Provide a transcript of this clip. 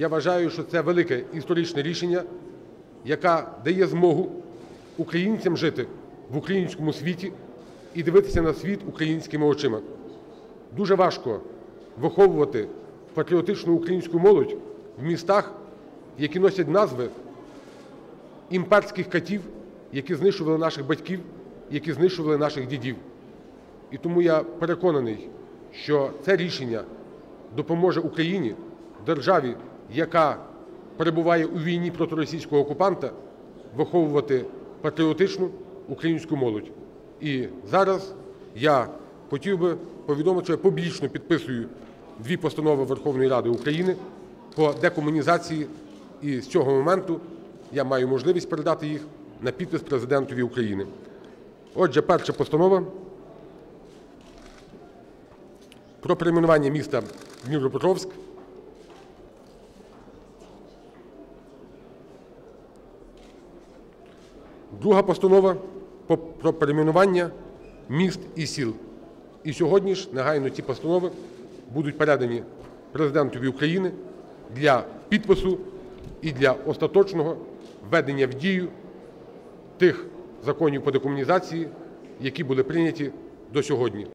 Я вважаю, що це велике історичне рішення, яке дає змогу українцям жити в українському світі і дивитися на світ українськими очима. Дуже важко виховувати патріотичну українську молодь в містах, які носять назви імперських катів, які знищували наших батьків, які знищували наших дідів. І тому я переконаний, що це рішення допоможе Україні, державі, яка перебуває у війні проти російського окупанта, виховувати патріотичну українську молодь. І зараз я хотів би повідомити, що я публічно підписую дві постанови Верховної Ради України по декомунізації, і з цього моменту я маю можливість передати їх на підпис Президентові України. Отже, перша постанова про перейменування міста Дніпропетровськ. Друга постанова про перейменування міст і сіл. І сьогодні ж негайно ці постанови будуть передані Президентові України для підпису і для остаточного введення в дію тих законів по декомунізації, які були прийняті до сьогодні.